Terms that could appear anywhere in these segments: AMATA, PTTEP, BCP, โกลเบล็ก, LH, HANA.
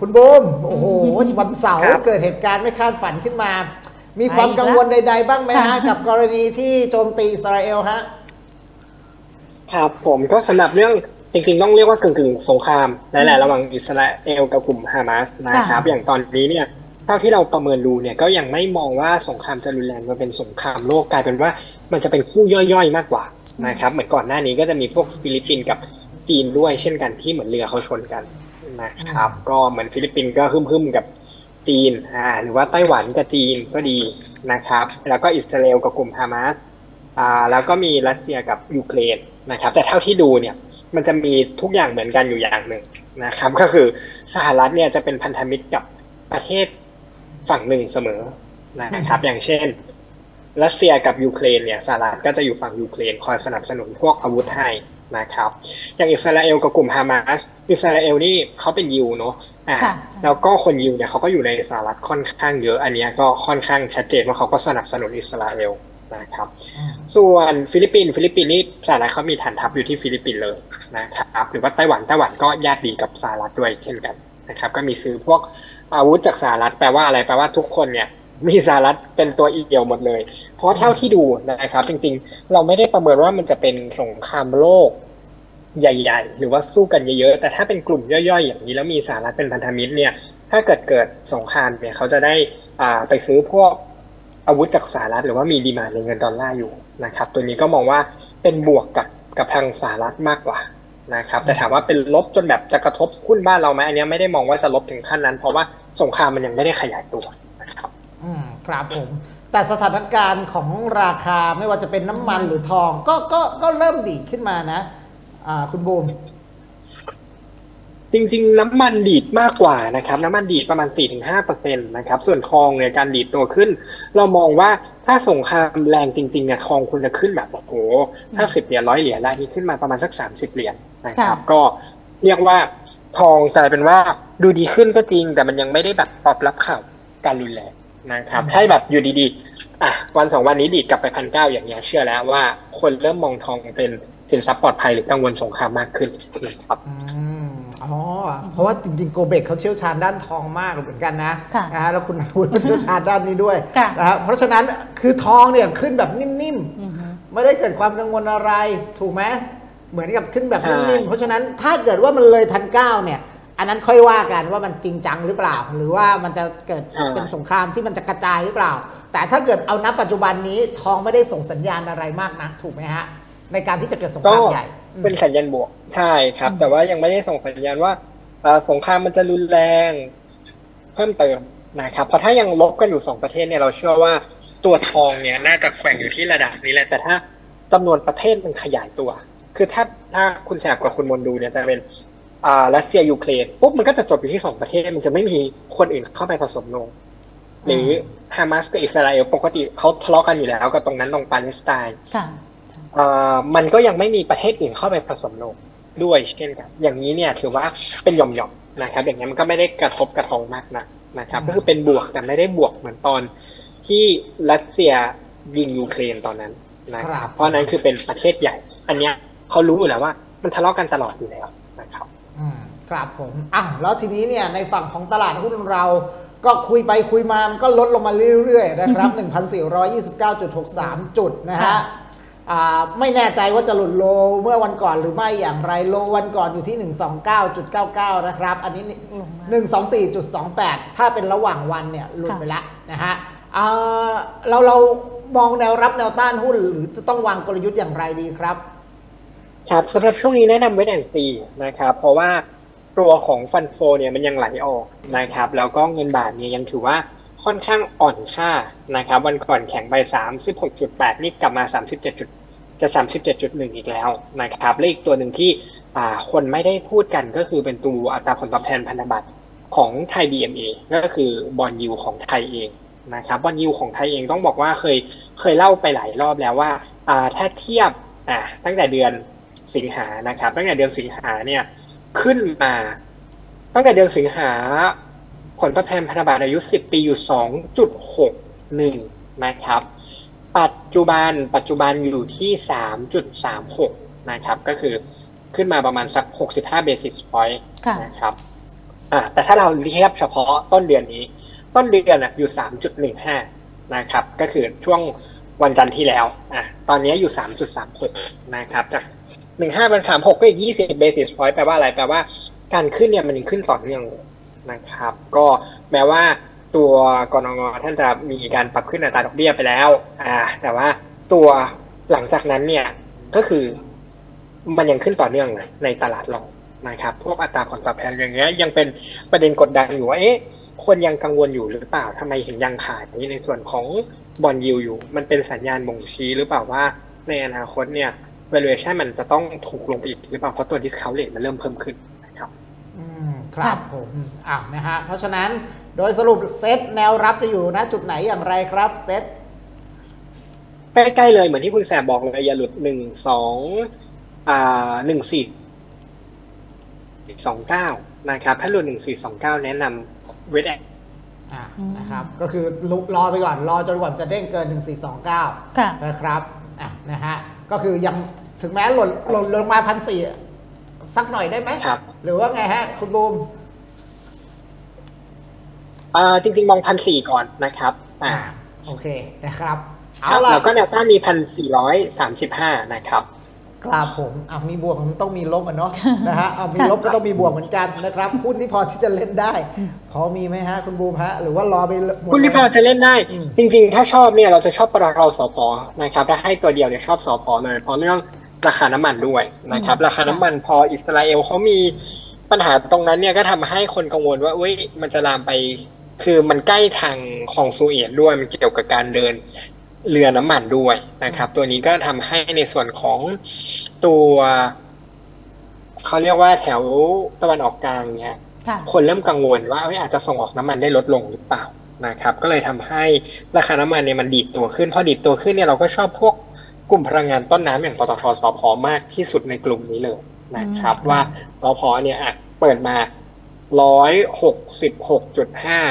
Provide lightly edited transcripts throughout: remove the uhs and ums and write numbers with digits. คุณบูมโอ้โหวันเสาร์เกิดเหตุการณ์ไม่คาดฝันขึ้นมามีความกังวลใดๆบ้างไหมฮะกับกรณีที่โจมตีอิสราเอลฮะครับผมก็สำหรับเรื่องจริงๆต้องเรียกว่ากึ่งๆสงครามนั่นแหละระหว่างอิสราเอลกับกลุ่มฮามาสนะครับอย่างตอนนี้เนี่ยเท่าที่เราประเมินดูเนี่ยก็ยังไม่มองว่าสงครามจะรุนแรงมาเป็นสงครามโลกกลายเป็นว่ามันจะเป็นคู่ย่อยๆมากกว่านะครับเหมือนก่อนหน้านี้ก็จะมีพวกฟิลิปปินส์กับจีนด้วยเช่นกันที่เหมือนเรือเขาชนกันนะครับก็เหมือนฟิลิปปินส์ก็ฮึ่มๆกับจีนหรือว่าไต้หวันกับจีนก็ดีนะครับแล้วก็อิสราเอลกับกลุ่มฮามาสแล้วก็มีรัสเซียกับยูเครนนะครับแต่เท่าที่ดูเนี่ยมันจะมีทุกอย่างเหมือนกันอยู่อย่างหนึ่งนะครับก็คือสหรัฐเนี่ยจะเป็นพันธมิตรกับประเทศฝั่งหนึ่งเสมอนะครับอย่างเช่นรัสเซียกับยูเครนเนี่ยสหรัฐก็จะอยู่ฝั่งยูเครนคอยสนับสนุนพวกอาวุธให้นะครับอย่างอิสราเอลกับกลุ่มฮามาสอิสราเอลนี่เขาเป็นยิวเนาะแล้วก็คนยิวเนี่ยเขาก็อยู่ในสหรัฐค่อนข้างเยอะอันนี้ก็ค่อนข้างชัดเจนว่าเขาก็สนับสนุนอิสราเอลนะครับส่วนฟิลิปปินส์นี่สหรัฐเขามีฐานทัพอยู่ที่ฟิลิปปินส์เลยนะครับหรือว่าไต้หวันก็ญาติดีกับสหรัฐด้วยเช่นกันนะครับก็มีซื้อพวกอาวุธจากสหรัฐแปลว่าอะไรแปลว่าทุกคนเนี่ยมีสหรัฐเป็นตัวอีเดียวหมดเลยเพราะเท่าที่ดูนะครับจริงๆเราไม่ได้ประเมินว่ามันจะเป็นสงครามโลกใหญ่ๆหรือว่าสู้กันเยอะๆแต่ถ้าเป็นกลุ่มย่อยๆอย่างนี้แล้วมีสหรัฐเป็นพันธมิตรเนี่ยถ้าเกิดสงครามเนี่ยเขาจะได้ไปซื้อพวกอาวุธจากสหรัฐหรือว่ามีดีมานด์ในเงินดอลลาร์อยู่นะครับตัวนี้ก็มองว่าเป็นบวกกับทางสหรัฐมากกว่านะครับแต่ถามว่าเป็นลบจนแบบจะกระทบหุ้นบ้านเราไหมอันนี้ไม่ได้มองว่าจะลบถึงขั้นนั้นเพราะว่าสงครามมันยังไม่ได้ขยายตัวนะครับครับผมแต่สถานการณ์ของราคาไม่ว่าจะเป็นน้ำมันหรือทองก็เริ่มดีขึ้นมานะคุณบูมจริงๆน้ำมันดีดมากกว่านะครับน้ำมันดีดประมาณ 4-5% นะครับส่วนทองเนี่ยการดีดตัวขึ้นเรามองว่าถ้าสงครามแรงจริงๆเนี่ยทองควรจะขึ้นแบบโอ้โห50 เหรียญ100 เหรียญแล้วนี่ขึ้นมาประมาณสัก30 เหรียญนะครับก็เรียกว่าทองกลายเป็นว่าดูดีขึ้นก็จริงแต่มันยังไม่ได้แบบตอบรับข่าวการรุนแรงนะครับให้แบบอยู่ดีๆวันสองวันนี้ดีดกลับไป1,900อย่างเงี้ยเชื่อแล้วว่าคนเริ่มมองทองเป็นสินทรัพย์ปลอดภัยหรือกังวลสงครามมากขึ้นนะครับเพราะว่าจริงๆโกเบกเขาเชี่ยวชาญด้านทองมากเหมือนกันนะแล้วคุณอาวุธก็เชี่ยวชาญด้านนี้ด้วยนะครับเพราะฉะนั้นคือทองเนี่ยขึ้นแบบนิ่มๆไม่ได้เกิดความกังวลอะไรถูกไหมเหมือนกับขึ้นแบบนิ่มๆเพราะฉะนั้นถ้าเกิดว่ามันเลย1,900เนี่ยอันนั้นค่อยว่ากันว่ามันจริงจังหรือเปล่าหรือว่ามันจะเกิดเป็นสงครามที่มันจะกระจายหรือเปล่าแต่ถ้าเกิดเอานับปัจจุบันนี้ทองไม่ได้ส่งสัญญาณอะไรมากนักถูกไหมฮะในการที่จะเกิดสงครามใหญ่เป็นสัญญาณบวกใช่ครับแต่ว่ายังไม่ได้ส่งสัญญาณว่าสงครามมันจะรุนแรงเพิ่มเติมนะครับเพราะถ้ายังลบกันอยู่2ประเทศเนี่ยเราเชื่อว่าตัวทองเนี่ยน่าจะแกว่งอยู่ที่ระดับนี้แหละแต่ถ้าจำนวนประเทศมันขยายตัวคือถ้าคุณแสบกับคุณมนดูเนี่ยจะเป็นรัสเซียยูเครนปุ๊บมันก็จะจบอยู่ที่2 ประเทศมันจะไม่มีคนอื่นเข้าไปผสมลงหรือฮามาสกับอิสราเอลปกติเขาทะเลาะกันอยู่แล้วกับตรงนั้นตรงปาเลสไตน์มันก็ยังไม่มีประเทศอื่นเข้าไปผสมลงด้วยเช่นกันอย่างนี้เนี่ยถือว่าเป็นหย่อมๆนะครับอย่างนี้มันก็ไม่ได้กระทบกระทองมากนักนะครับก็คือเป็นบวกแต่ไม่ได้บวกเหมือนตอนที่รัสเซียยิงยูเครนตอนนั้นนะครับเพราะนั้นคือเป็นประเทศใหญ่อันเนี้ยเขารู้อยู่แล้วว่ามันทะเลาะกันตลอดอยู่แล้วนะครับครับผมแล้วทีนี้เนี่ยในฝั่งของตลาดหุ้นเราก็คุยไปคุยมามันก็ลดลงมาเรื่อยๆนะครับ 1,429.63 จุดนะฮะไม่แน่ใจว่าจะหลุดโลเมื่อวันก่อนหรือไม่อย่างไรโลวันก่อนอยู่ที่ 129.99 นะครับอันนี้ 124.28 ถ้าเป็นระหว่างวันเนี่ยหลุดไปแล้วนะฮะเรามองแนวรับแนวต้านหุ้นหรือจะต้องวางกลยุทธ์อย่างไรดีครับครับสำหรับช่วงนี้แนะนำไว้แดงซีนะครับเพราะว่าตัวของฟันโฟเนี่ยมันยังไหลออกนะครับแล้วก็เงินบาทเนี่ยยังถือว่าค่อนข้างอ่อนค่านะครับวันก่อนแข็งไป 36.8 นี่กลับมา 37.1 อีกแล้วนะครับและอีกตัวหนึ่งที่คนไม่ได้พูดกันก็คือเป็นตัวอัตราผลตอบแทนพันธบัตรของไทย BMA ก็คือบอนด์ยิลด์ของไทยเองนะครับบอนด์ยิลด์ของไทยเองต้องบอกว่าเคยเล่าไปหลายรอบแล้วว่าถ้าเทียบตั้งแต่เดือนสิงหานะครับตั้งแต่เดือนสิงหาเนี่ยขึ้นมาตั้งแต่เดือนสิงหาผลตอบแทนพันธบัตรอายุ10 ปีอยู่ 2.61 นะครับปัจจุบันอยู่ที่ 3.36 นะครับก็คือขึ้นมาประมาณสัก65 เบสิสพอยต์นะครับ แต่ถ้าเราเทียบเฉพาะต้นเดือนนี้ต้นเดือนอยู่ 3.15 นะครับก็คือช่วงวันจันทร์ที่แล้วตอนนี้อยู่ 3.36 นะครับจาก 15 เป็น 36 ก็อีก 20 basis point แปลว่าอะไรแปลว่าการขึ้นเนี่ยมันขึ้นต่อเนื่องนะครับก็แม้ว่าตัวกนง.ท่านจะมีการปรับขึ้นอัตราดอกเบี้ยไปแล้วแต่ว่าตัวหลังจากนั้นเนี่ยก็คือมันยังขึ้นต่อเนื่องในตลาดหลักนะครับพวกอัตราผลตอบแทนอย่างเงี้ยยังเป็นประเด็นกดดันอยู่ว่าเอ๊ะคนยังกังวลอยู่หรือเปล่าทำไมถึงยังขายในส่วนของบอนด์ยิลด์อยู่มันเป็นสัญญาณบ่งชี้หรือเปล่าว่าในอนาคตเนี่ย valuation มันจะต้องถูกลงไปอีกหรือเปล่าเพราะตัว discount rate มันเริ่มเพิ่มขึ้นนะครับครับผมนะฮะเพราะฉะนั้นโดยสรุปเซตแนวรับจะอยู่ณจุดไหนอย่างไรครับเซตใกล้ๆเลยเหมือนที่คุณแสบบอกเลยอย่าหลุด14229นะครับถ้าหลุด1429แนะนำเวทแอคนะครับก็คือลุกรอไปก่อนรอจนกว่าจะเด้งเกิน1429นะครับนะฮะก็คือยังถึงแม้หล่นลงมา1,400สักหน่อยได้ไหมหรือว่าไงฮะคุณบูมจริงๆมอง1,400ก่อนนะครับโอเคนะครับแล้วก็แนวต้านมี1,435นะครับครับผมมีบวกมันต้องมีลบเนาะนะฮะมีลบก็ต้องมีบวกเหมือนกันนะครับหุ้นที่พอที่จะเล่นได้พอมีไหมฮะคุณบูมฮะหรือว่ารอไปหุ้นที่พอจะเล่นได้จริงๆถ้าชอบเนี่ยเราจะชอบปลาเราสปอนะครับถ้าให้ตัวเดียวเนี่ยชอบสปอเลยเพราะเรื่องราคาน้ำมันด้วยนะครับราคาน้ำมันพออิสราเอลเขามีปัญหาตรงนั้นเนี่ยก็ทำให้คนกังวลว่าอุ้ยมันจะลามไปคือมันใกล้ทางของซูเอตด้วยมันเกี่ยวกับการเดินเรือน้ำมันด้วยนะครับตัวนี้ก็ทำให้ในส่วนของตัวเขาเรียกว่าแถวตะวันออกกลางเนี่ยคนเริ่มกังวลว่าอาจจะส่งออกน้ำมันได้ลดลงหรือเปล่านะครับก็เลยทำให้ราคาน้ำมันเนี่ยมันดีดตัวขึ้นพอดีดตัวขึ้นเนี่ยเราก็ชอบพวกกลุ่มพลังงานต้นน้ำอย่างปตท.สผ.มากที่สุดในกลุ่มนี้เลยนะครับว่าสผ.เนี่ยเปิดมา 166.5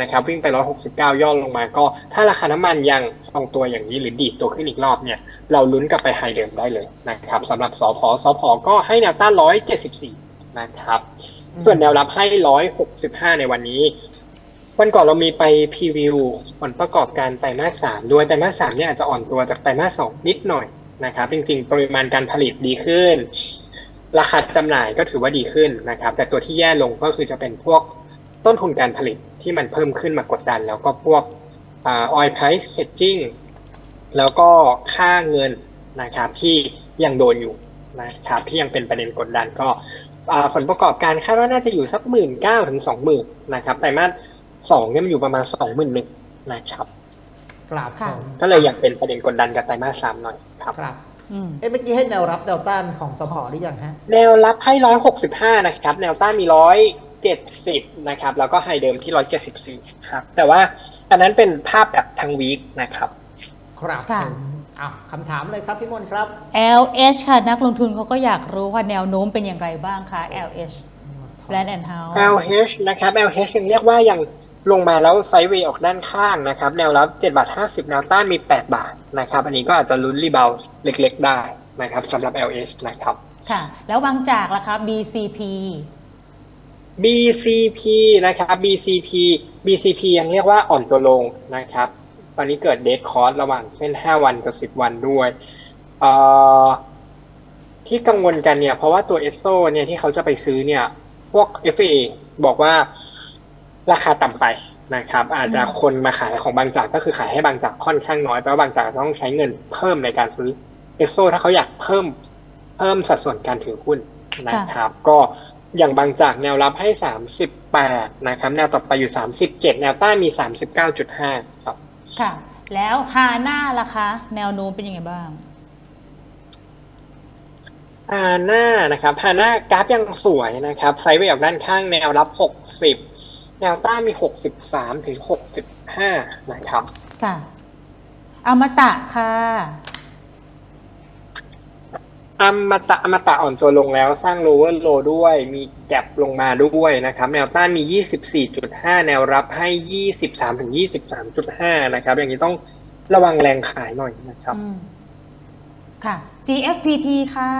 นะครับวิ่งไป 169 ย่อลงมาก็ถ้าราคาน้ำมันยังทรงตัวอย่างนี้หรือดีดตัวขึ้นอีกรอบเนี่ยเราลุ้นกลับไปไฮเดิมได้เลยนะครับสำหรับสผ.สผ.ก็ให้แนวต้าน 174 นะครับส่วนแนวรับให้ 165 ในวันนี้วันก่อนเรามีไปพรีวิวผลประกอบการไตรมาส 3ด้วยไตรมาส 3เนี่ยอาจจะอ่อนตัวจากไตรมาส 2นิดหน่อยนะครับจริงๆปริมาณการผลิตดีขึ้นราคาจำหน่ายก็ถือว่าดีขึ้นนะครับแต่ตัวที่แย่ลงก็คือจะเป็นพวกต้นทุนการผลิตที่มันเพิ่มขึ้นมากดดันแล้วก็พวกoil price hedging แล้วก็ค่าเงินนะครับที่ยังโดนอยู่นะครับที่ยังเป็นประเด็นกดดันก็ผลประกอบการคาดว่าน่าจะอยู่สัก 19,000 ถึง 20,000 นะครับไตรมาส2เนี่ยมันอยู่ประมาณ 21,000 นะครับครับก็เลยยังเป็นประเด็นกดดันกับไตรมาส 3หน่อยครับครับเมื่อกี้ให้แนวรับแนวต้านของสผ.หรือยังฮะแนวรับให้165นะครับแนวต้านมี170นะครับแล้วก็ไฮเดิมที่174ครับแต่ว่าอันนั้นเป็นภาพแบบทั้งวีคนะครับครับคำถามเลยครับพี่มนครับ LH ค่ะนักลงทุนเขาก็อยากรู้ว่าแนวโน้มเป็นอย่างไรบ้างคะ LH Land and House LH นะครับ LH ยังเรียกว่ายังลงมาแล้วไซด์เวย์ออกด้านข้างนะครับแนวรับ7.50 แนวต้านมี8 บาทนะครับอันนี้ก็อาจจะลุ้นรีบาวด์เล็กๆได้นะครับสำหรับ LH นะครับค่ะแล้ววางจากล่ะครับ BCP นะครับ BCP ยังเรียกว่าอ่อนตัวลงนะครับตอนนี้เกิดเดทคอร์สระหว่างเส้น5 วันกับ10 วันด้วยที่กังวลกันเนี่ยเพราะว่าตัวเอสโซเนี่ยที่เขาจะไปซื้อเนี่ยพวก FA บอกว่าราคาต่ำไปนะครับอาจจะคนมาขายของบางจากก็คือขายให้บางจากค่อนข้างน้อยเพราะบางจากต้องใช้เงินเพิ่มในการซื้อเอสโซถ้าเขาอยากเพิ่มสัดส่วนการถือหุ้นนะครับก็อย่างบางจากแนวรับให้38นะครับแนวต่อไปอยู่37แนวต้านมี39.5ครับค่ะแล้วฮาน่าล่ะคะแนวโน้มเป็นยังไงบ้างฮาน่านะครับฮาน่ากราฟยังสวยนะครับไซด์เวย์ออกด้านข้างแนวรับ60แนวต้านมี63ถึง65นะครับค่ะอมตะค่ะอมตะอ่อนตัวลงแล้วสร้างโลเวอร์โลด้วยมีแก็บลงมาด้วยนะครับแนวต้านมี 24.5 แนวรับให้ 23 ถึง 23.5 นะครับอย่างนี้ต้องระวังแรงขายหน่อยนะครับค่ะ GFPT ค่ะ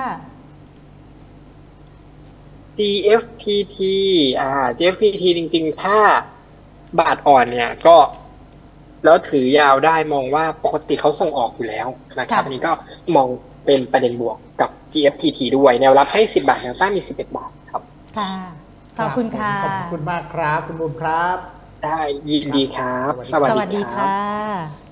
GFPT GFPT จริงๆถ้าบาทอ่อนเนี่ยก็แล้วถือยาวได้มองว่าปกติเขาส่งออกอยู่แล้วนะครับอันนี้ก็มองเป็นประเด็นบวกกับ GFPT ด้วยแนวรับให้10 บาทแนวต้านมี11 บาทครับค่ะขอบคุณค่ะขอบคุณมากครับคุณบุญครับได้ยินดีครับสวัสดีค่ะ